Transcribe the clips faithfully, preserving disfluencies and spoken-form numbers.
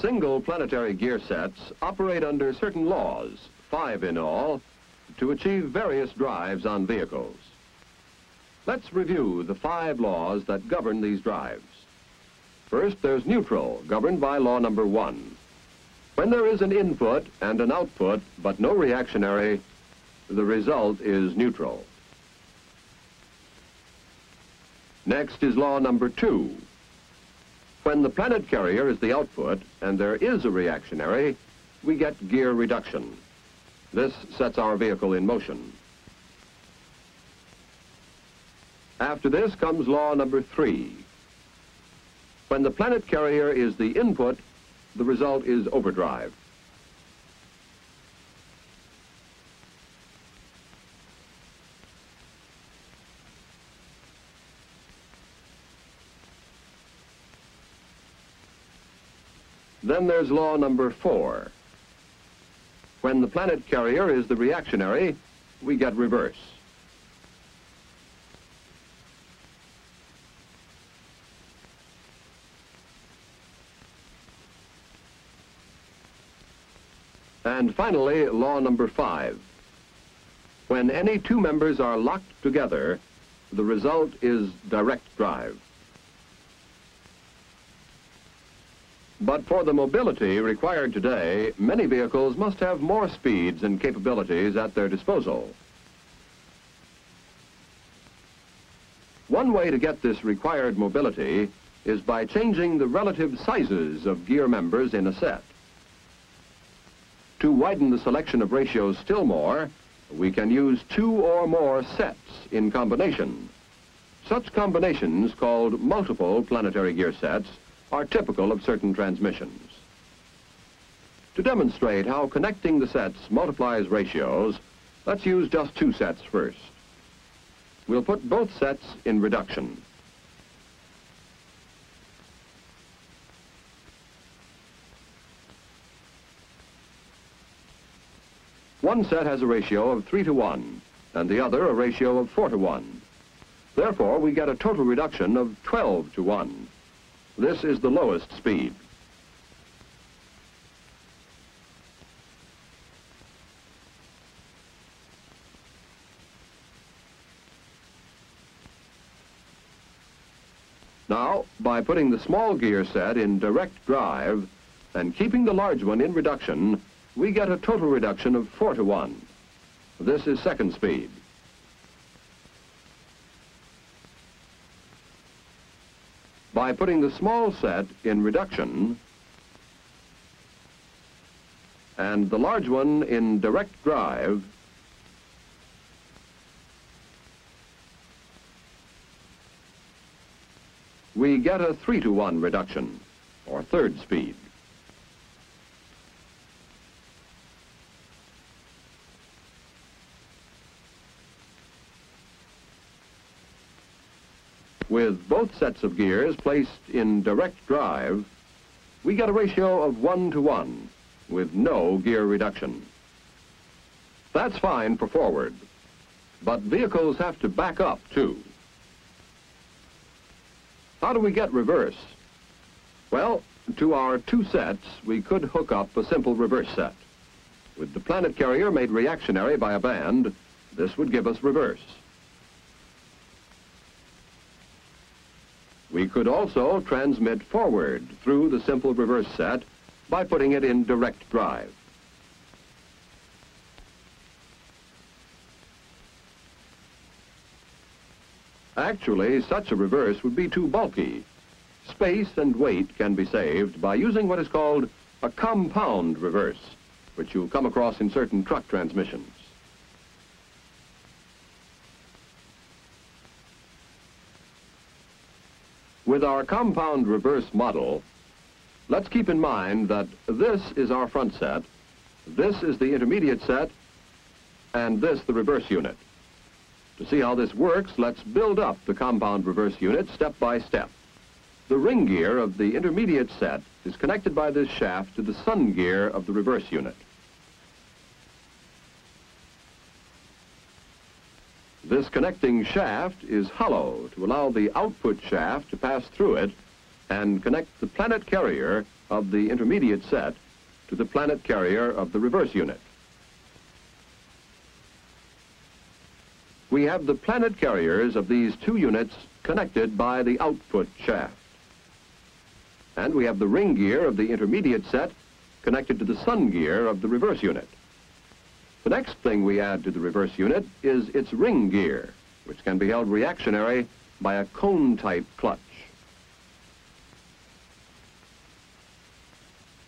Single planetary gear sets operate under certain laws, five in all, to achieve various drives on vehicles. Let's review the five laws that govern these drives. First, there's neutral, governed by law number one. When there is an input and an output, but no reactionary, the result is neutral. Next is law number two. When the planet carrier is the output and there is a reactionary, we get gear reduction. This sets our vehicle in motion. After this comes law number three. When the planet carrier is the input, the result is overdrive. Then there's law number four. When the planet carrier is the reactionary, we get reverse. And finally, law number five. When any two members are locked together, the result is direct drive. But for the mobility required today, many vehicles must have more speeds and capabilities at their disposal. One way to get this required mobility is by changing the relative sizes of gear members in a set. To widen the selection of ratios still more, we can use two or more sets in combination. Such combinations, called multiple planetary gear sets, are typical of certain transmissions. To demonstrate how connecting the sets multiplies ratios, let's use just two sets first. We'll put both sets in reduction. One set has a ratio of three to one, and the other a ratio of four to one. Therefore, we get a total reduction of twelve to one. This is the lowest speed. Now, by putting the small gear set in direct drive and keeping the large one in reduction, we get a total reduction of four to one. This is second speed. By putting the small set in reduction and the large one in direct drive, we get a three to one reduction, or third speed. With both sets of gears placed in direct drive, we get a ratio of one to one with no gear reduction. That's fine for forward, but vehicles have to back up too. How do we get reverse? Well, to our two sets, we could hook up a simple reverse set. With the planet carrier made reactionary by a band, this would give us reverse. We could also transmit forward through the simple reverse set by putting it in direct drive. Actually, such a reverse would be too bulky. Space and weight can be saved by using what is called a compound reverse, which you'll come across in certain truck transmissions. With our compound reverse model, let's keep in mind that this is our front set, this is the intermediate set, and this the reverse unit. To see how this works, let's build up the compound reverse unit step by step. The ring gear of the intermediate set is connected by this shaft to the sun gear of the reverse unit. This connecting shaft is hollow to allow the output shaft to pass through it and connect the planet carrier of the intermediate set to the planet carrier of the reverse unit. We have the planet carriers of these two units connected by the output shaft. And we have the ring gear of the intermediate set connected to the sun gear of the reverse unit. The next thing we add to the reverse unit is its ring gear, which can be held reactionary by a cone-type clutch.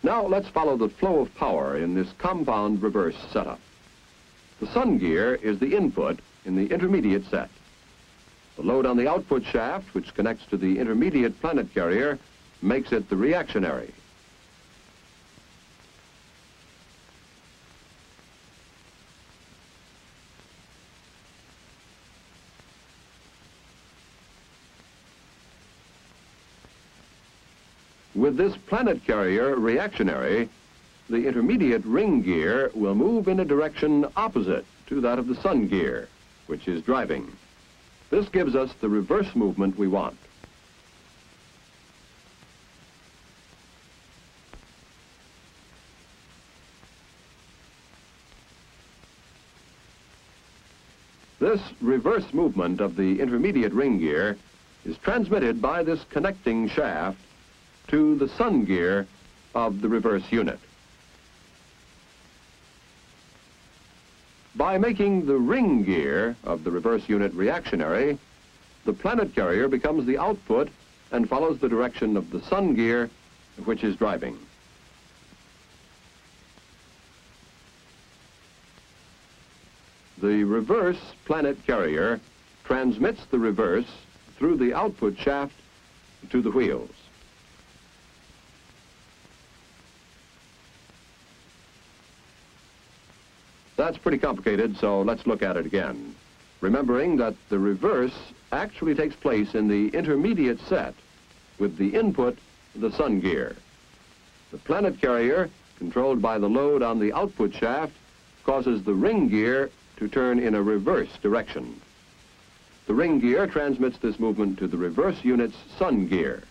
Now let's follow the flow of power in this compound reverse setup. The sun gear is the input in the intermediate set. The load on the output shaft, which connects to the intermediate planet carrier, makes it the reactionary. With this planet carrier reactionary, the intermediate ring gear will move in a direction opposite to that of the sun gear, which is driving. This gives us the reverse movement we want. This reverse movement of the intermediate ring gear is transmitted by this connecting shaft to the sun gear of the reverse unit. By making the ring gear of the reverse unit reactionary, the planet carrier becomes the output and follows the direction of the sun gear, which is driving. The reverse planet carrier transmits the reverse through the output shaft to the wheels. That's pretty complicated, so let's look at it again. Remembering that the reverse actually takes place in the intermediate set with the input, the sun gear. The planet carrier, controlled by the load on the output shaft, causes the ring gear to turn in a reverse direction. The ring gear transmits this movement to the reverse unit's sun gear.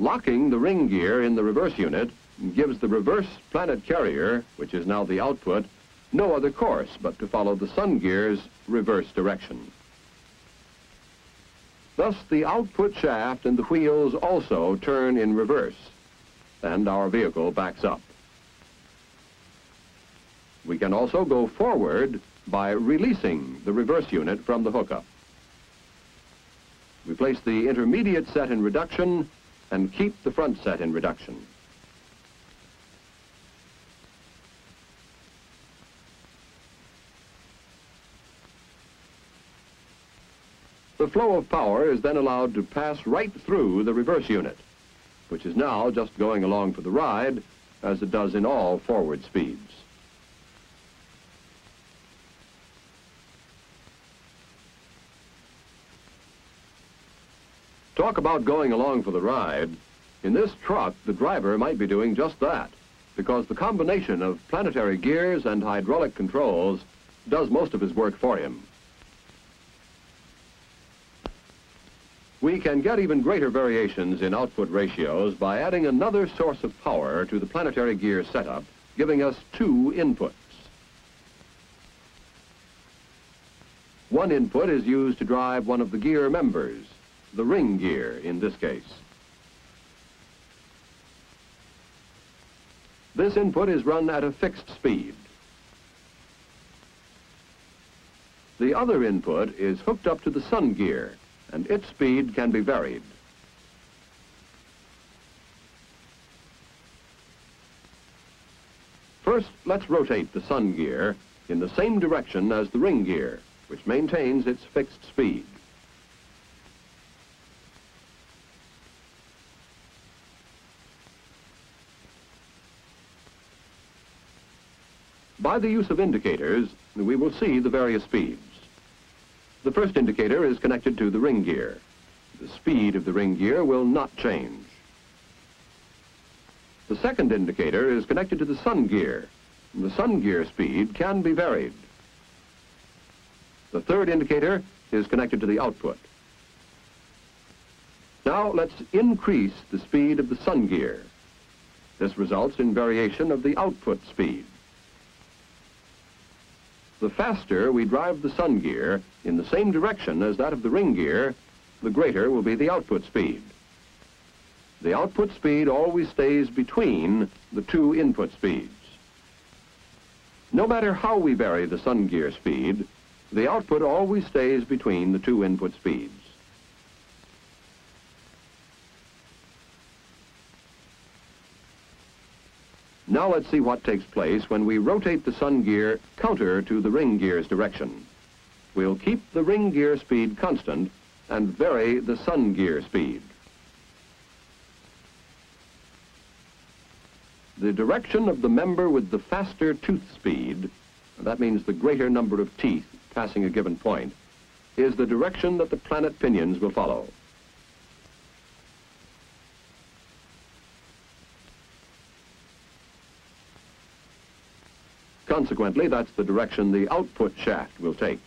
Locking the ring gear in the reverse unit gives the reverse planet carrier, which is now the output, no other course but to follow the sun gear's reverse direction. Thus, the output shaft and the wheels also turn in reverse, and our vehicle backs up. We can also go forward by releasing the reverse unit from the hookup. We place the intermediate set in reduction and keep the front set in reduction. The flow of power is then allowed to pass right through the reverse unit, which is now just going along for the ride, as it does in all forward speeds. Talk about going along for the ride. In this truck, the driver might be doing just that, because the combination of planetary gears and hydraulic controls does most of his work for him. We can get even greater variations in output ratios by adding another source of power to the planetary gear setup, giving us two inputs. One input is used to drive one of the gear members, the ring gear in this case. This input is run at a fixed speed. The other input is hooked up to the sun gear, and its speed can be varied. First, let's rotate the sun gear in the same direction as the ring gear, which maintains its fixed speed. By the use of indicators, we will see the various speeds. The first indicator is connected to the ring gear. The speed of the ring gear will not change. The second indicator is connected to the sun gear. The sun gear speed can be varied. The third indicator is connected to the output. Now let's increase the speed of the sun gear. This results in variation of the output speed. The faster we drive the sun gear in the same direction as that of the ring gear, the greater will be the output speed. The output speed always stays between the two input speeds. No matter how we vary the sun gear speed, the output always stays between the two input speeds. Now let's see what takes place when we rotate the sun gear counter to the ring gear's direction. We'll keep the ring gear speed constant and vary the sun gear speed. The direction of the member with the faster tooth speed, that means the greater number of teeth passing a given point, is the direction that the planet pinions will follow. Consequently, that's the direction the output shaft will take.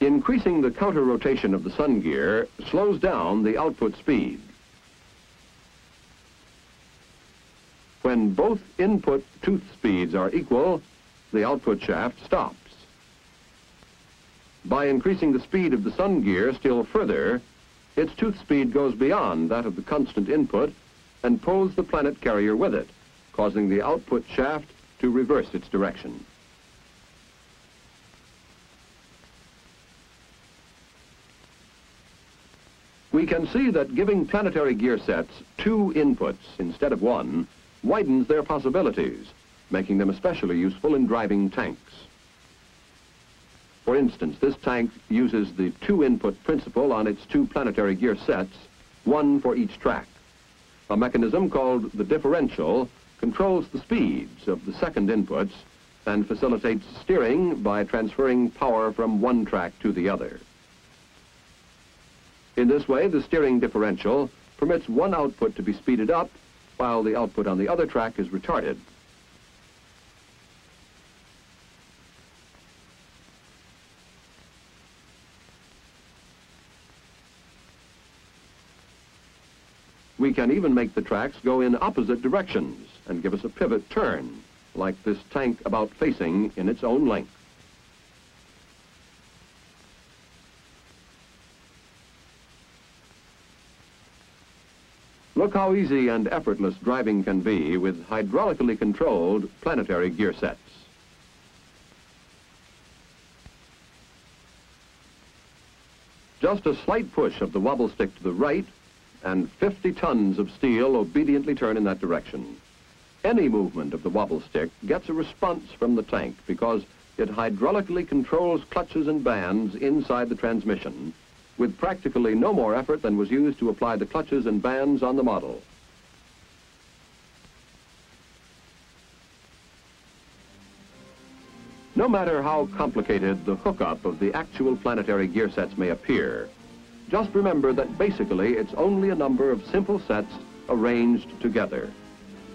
Increasing the counter-rotation of the sun gear slows down the output speed. When both input tooth speeds are equal, the output shaft stops. By increasing the speed of the sun gear still further, its tooth speed goes beyond that of the constant input and pulls the planet carrier with it, causing the output shaft to reverse its direction. We can see that giving planetary gear sets two inputs instead of one widens their possibilities, making them especially useful in driving tanks. For instance, this tank uses the two-input principle on its two planetary gear sets, one for each track. A mechanism called the differential controls the speeds of the second inputs and facilitates steering by transferring power from one track to the other. In this way, the steering differential permits one output to be speeded up while the output on the other track is retarded. We can even make the tracks go in opposite directions and give us a pivot turn, like this tank about facing in its own length. Look how easy and effortless driving can be with hydraulically controlled planetary gear sets. Just a slight push of the wobble stick to the right and fifty tons of steel obediently turn in that direction. Any movement of the wobble stick gets a response from the tank because it hydraulically controls clutches and bands inside the transmission, with practically no more effort than was used to apply the clutches and bands on the model. No matter how complicated the hookup of the actual planetary gear sets may appear, just remember that basically it's only a number of simple sets arranged together.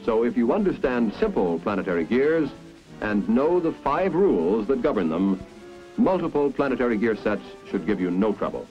So if you understand simple planetary gears and know the five rules that govern them, multiple planetary gear sets should give you no trouble.